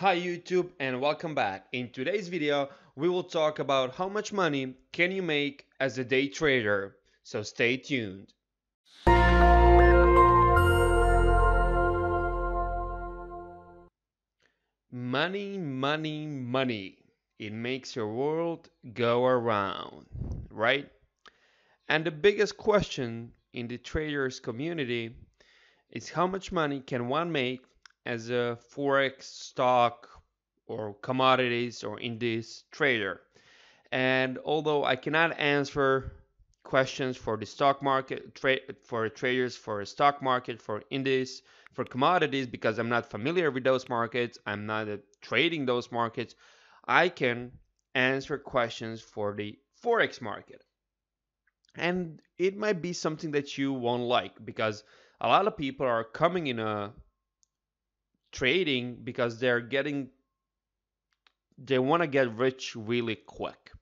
Hi YouTube and welcome back. In today's video we will talk about how much money can you make as a day trader, so stay tuned. Money, money, money. It makes your world go around, right? And the biggest question in the traders community is how much money can one make as a Forex, stock or commodities or indices trader. And although I cannot answer questions for the stock market, for traders for a stock market, for indices, for commodities, because I'm not familiar with those markets, I'm not trading those markets, I can answer questions for the Forex market. And it might be something that you won't like, because a lot of people are coming in a trading because they want to get rich really quick.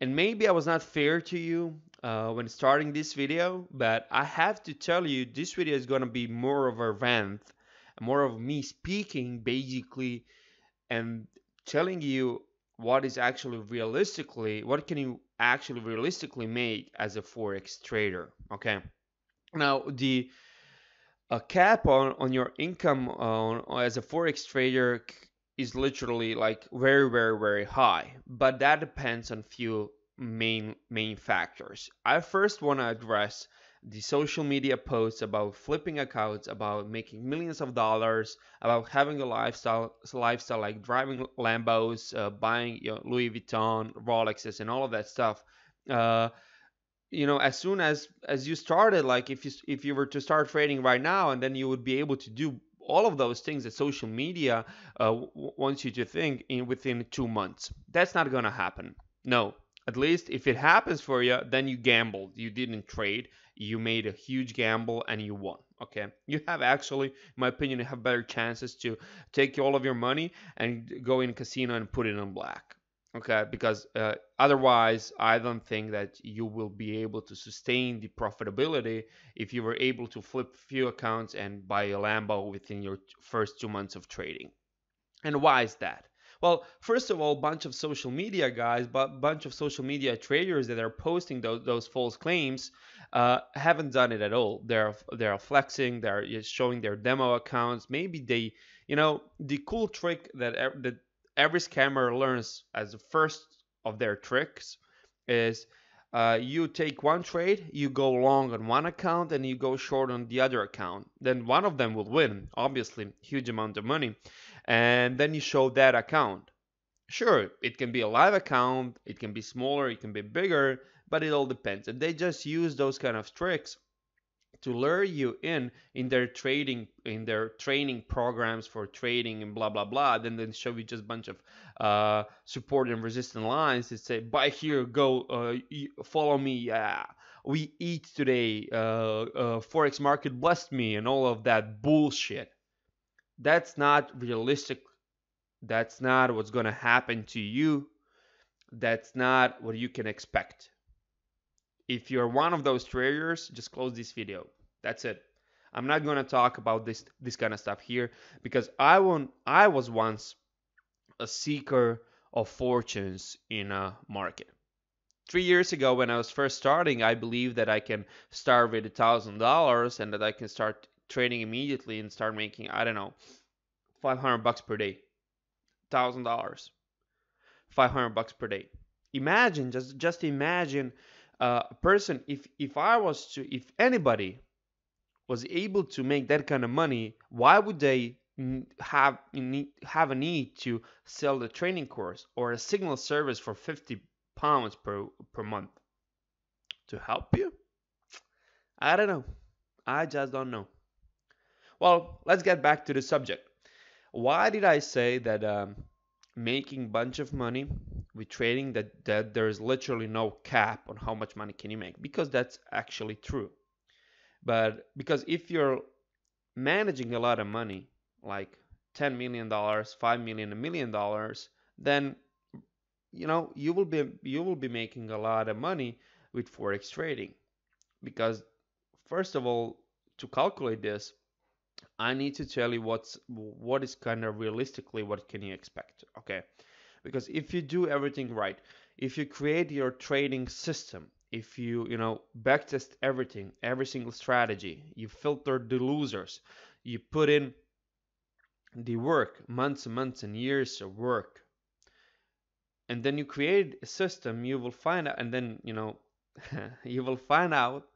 And maybe I was not fair to you when starting this video, but I have to tell you this video is going to be more of a rant, more of me speaking basically and telling you what is actually realistically, what can you actually realistically make as a Forex trader. Okay, now the cap on your income as a Forex trader is literally like very, very, very high, but that depends on few main factors. I first want to address the social media posts about flipping accounts, about making millions of dollars, about having a lifestyle like driving Lambos, buying Louis Vuitton, Rolexes, and all of that stuff. You know, as soon as you started, like if you were to start trading right now, and then you would be able to do all of those things that social media wants you to think in within 2 months. That's not gonna happen. No, at least if it happens for you, then you gambled. You didn't trade. You made a huge gamble and you won. Okay, you have actually, in my opinion, you have better chances to take all of your money and go in a casino and put it on black. Okay, because otherwise I don't think that you will be able to sustain the profitability if you were able to flip few accounts and buy a Lambo within your first 2 months of trading. And why is that? Well, first of all, bunch of social media guys, but bunch of social media traders that are posting those false claims haven't done it at all. They're flexing, they're showing their demo accounts. Maybe they, you know, the cool trick that every scammer learns as the first of their tricks is you take one trade, you go long on one account and you go short on the other account. Then one of them will win, obviously, huge amount of money. And then you show that account. Sure, it can be a live account, it can be smaller, it can be bigger, but it all depends. And they just use those kind of tricks to lure you in their training programs for trading and blah blah blah. Then they show you just a bunch of support and resistance lines that say buy here, go follow me, we eat today, Forex market blessed me, and all of that bullshit. That's not realistic. That's not what's gonna happen to you. That's not what you can expect. If you're one of those traders, just close this video. That's it. I'm not gonna talk about this kind of stuff here, because I was once a seeker of fortunes in a market. 3 years ago, when I was first starting, I believed that I can start with $1,000 and that I can start trading immediately and start making, I don't know, 500 bucks per day, $1,000, 500 bucks per day. Imagine, just imagine. Person, if anybody was able to make that kind of money, why would they have a need to sell the training course or a signal service for 50 pounds per month to help you? I don't know. I just don't know. Well, let's get back to the subject. Why did I say that making bunch of money with trading, that there is literally no cap on how much money can you make? Because that's actually true. But because if you're managing a lot of money, like $10 million, $5 million, $1 million, then you know you will be making a lot of money with Forex trading. Because first of all, to calculate this, I need to tell you what is kind of realistically what can you expect, okay? Because if you do everything right, if you create your trading system, if you backtest everything, every single strategy, you filter the losers, you put in the work, months and months and years of work, and then you create a system, you will find out, and then you will find out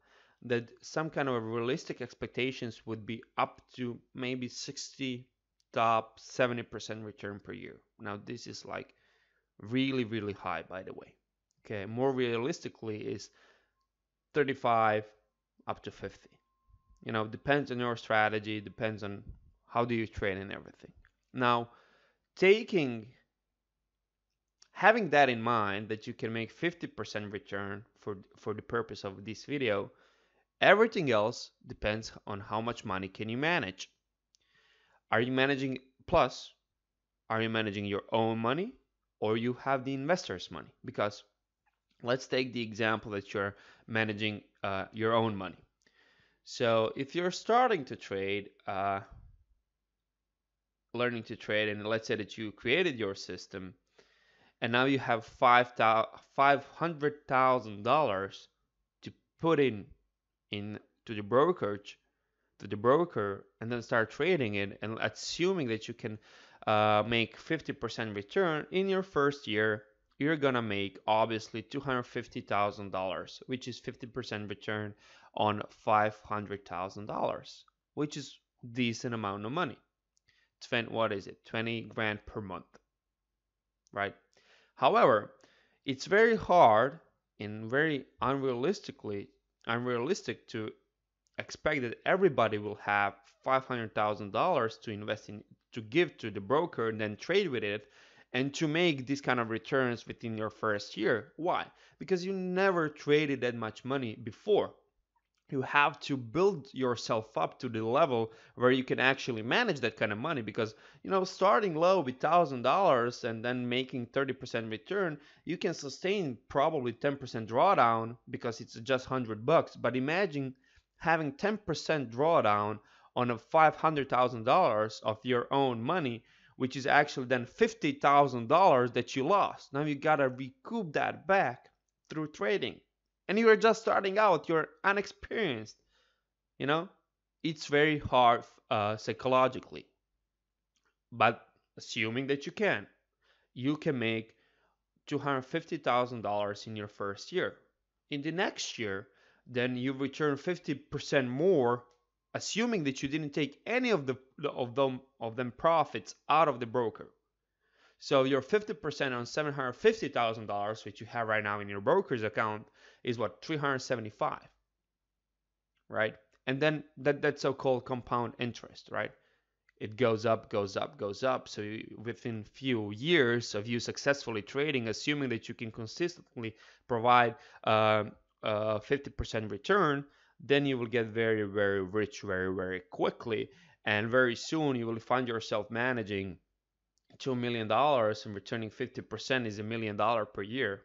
that some kind of realistic expectations would be up to maybe 60 top 70% return per year. Now this is like really, really high, by the way. Okay, more realistically is 35 up to 50. Depends on your strategy, depends on how do you train and everything. Now, having that in mind, that you can make 50% return for the purpose of this video, everything else depends on how much money can you manage. Are you managing plus? Are you managing your own money, or you have the investor's money? Because let's take the example that you're managing your own money. So if you're starting to trade, learning to trade, and let's say that you created your system, and now you have $500,000 to put in to the brokerage, to the broker, and then start trading it, and assuming that you can make 50% return in your first year, you're gonna make obviously $250,000, which is 50% return on $500,000, which is decent amount of money. What is it? 20 grand per month, right? However, it's very hard and very unrealistic to expect that everybody will have $500,000 to invest in, to give to the broker and then trade with it, and to make these kind of returns within your first year. Why? Because you never traded that much money before. You have to build yourself up to the level where you can actually manage that kind of money, because starting low with $1,000 and then making 30% return, you can sustain probably 10% drawdown because it's just $100. But imagine having 10% drawdown on a $500,000 of your own money, which is actually then $50,000 that you lost. Now you gotta recoup that back through trading. And you are just starting out, you're inexperienced. It's very hard psychologically. But assuming that you can make $250,000 in your first year. In the next year, then you return 50% more, assuming that you didn't take any of them profits out of the broker. So your 50% on $750,000, which you have right now in your broker's account, is what, $375, right? And then that's so-called compound interest, right? It goes up, goes up, goes up. So within few years of you successfully trading, assuming that you can consistently provide 50% return, then you will get very, very rich very, very quickly. And very soon you will find yourself managing $2 million and returning 50% is $1 million per year.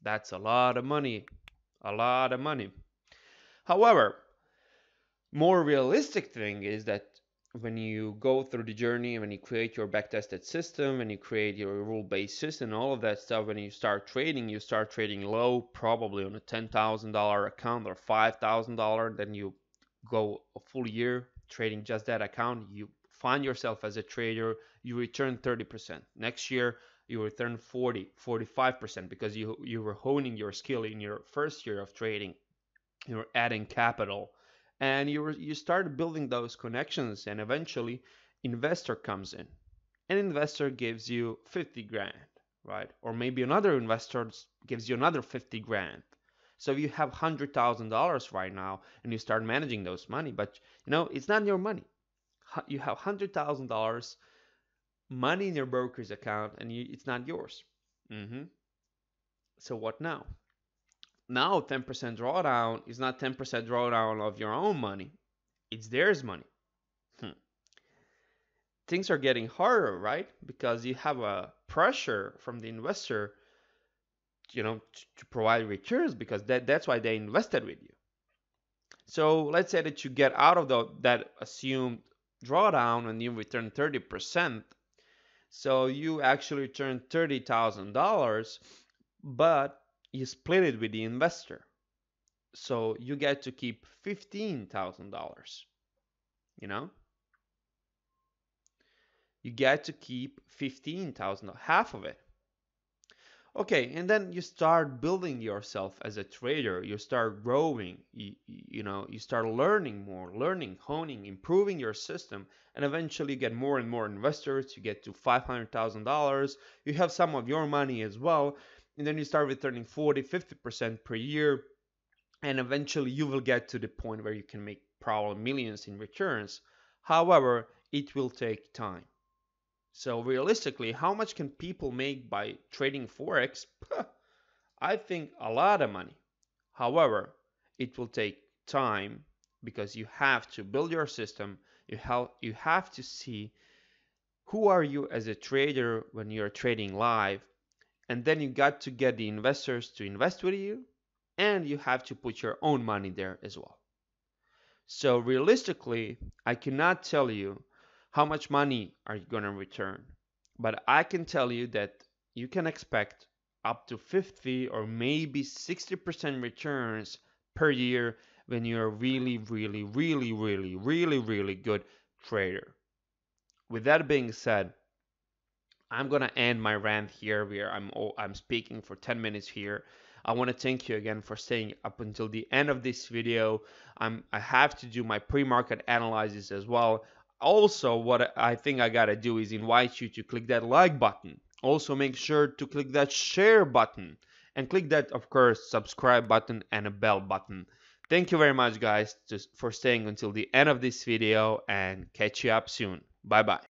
That's a lot of money, a lot of money. However, more realistic thing is that when you go through the journey, when you create your backtested system, when you create your rule-based system, all of that stuff, when you start trading low, probably on a $10,000 account or $5,000, then you go a full year trading just that account, you find yourself as a trader, you return 30%. Next year, you return 40, 45%, because you were honing your skill in your first year of trading. You were adding capital, and you started building those connections, and eventually investor comes in. An investor gives you 50 grand, right? Or maybe another investor gives you another 50 grand. So you have $100,000 right now, and you start managing those money, but it's not your money. You have $100,000 money in your broker's account, and it's not yours. So what now? Now 10% drawdown is not 10% drawdown of your own money. It's theirs money. Things are getting harder, right? Because you have a pressure from the investor, to provide returns, because that's why they invested with you. So let's say that you get out of that assumed drawdown and you return 30%. So you actually return $30,000, but you split it with the investor. So you get to keep $15,000, you know? You get to keep $15,000, half of it. Okay, and then you start building yourself as a trader. You start growing, you start learning more, honing, improving your system, and eventually you get more and more investors. You get to $500,000. You have some of your money as well, and then you start returning 40, 50% per year, and eventually you will get to the point where you can make probably millions in returns. However, it will take time. So realistically, how much can people make by trading Forex? I think a lot of money. However, it will take time because you have to build your system. You have to see who are you as a trader when you're trading live. And then you got to get the investors to invest with you. And you have to put your own money there as well. So realistically, I cannot tell you how much money are you going to return? But I can tell you that you can expect up to 50 or maybe 60% returns per year when you're a really good trader. With that being said, I'm going to end my rant here where I'm speaking for 10 minutes here. I want to thank you again for staying up until the end of this video. I have to do my pre-market analysis as well. Also, what I think I gotta do is invite you to click that like button. Also, make sure to click that share button. And click that, of course, subscribe button and a bell button. Thank you very much, guys, for staying until the end of this video. And catch you up soon. Bye-bye.